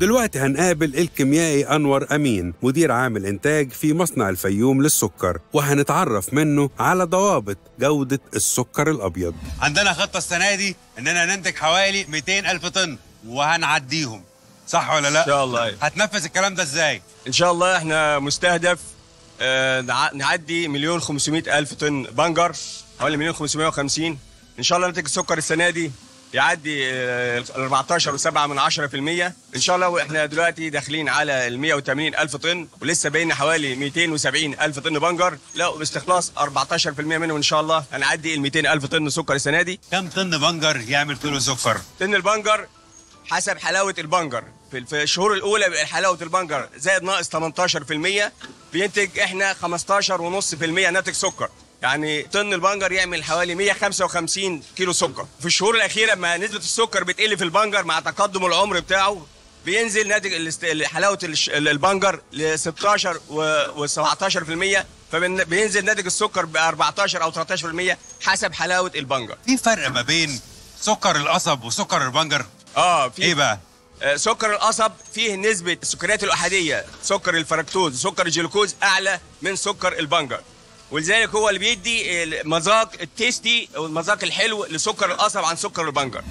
دلوقتي هنقابل الكيميائي أنور أمين مدير عام الإنتاج في مصنع الفيوم للسكر، وهنتعرف منه على ضوابط جودة السكر الأبيض. عندنا خطة السنة دي إننا ننتج حوالي 200,000 طن وهنعديهم، صح ولا لا؟ إن شاء الله. هتنفذ الكلام ده إزاي؟ إن شاء الله إحنا مستهدف نعدي 1,500,000 طن بنجر، حوالي 1,550. إن شاء الله ننتج السكر السنة دي يعدي 14.7%. إن شاء الله إحنا دلوقتي داخلين على 180,000 طن، ولسه بقينا حوالي 270,000 طن بنجر، لا باستخلاص 14% منهم إن شاء الله هنعدي 200,000 طن سكر السنة دي. كم طن بنجر يعمل كيلو سكر؟ طن البنجر حسب حلاوة البنجر، في الشهور الأولى بيبقى حلاوة البنجر زائد ناقص 18%، بينتج إحنا 15.5% ناتج سكر. يعني طن البنجر يعمل حوالي 155 كيلو سكر. في الشهور الأخيرة لما نسبة السكر بتقل في البنجر مع تقدم العمر بتاعه، بينزل ناتج حلاوة البنجر ل 16 و 17%، فبينزل ناتج السكر ب 14 أو 13% حسب حلاوة البنجر. في فرق ما بين سكر القصب وسكر البنجر؟ في إيه بقى؟ سكر القصب فيه نسبة السكريات الأحادية، سكر الفركتوز وسكر الجلوكوز، أعلى من سكر البنجر، ولذلك هو اللي بيدي المذاق التيستي والمذاق الحلو لسكر القصب عن سكر البنجر.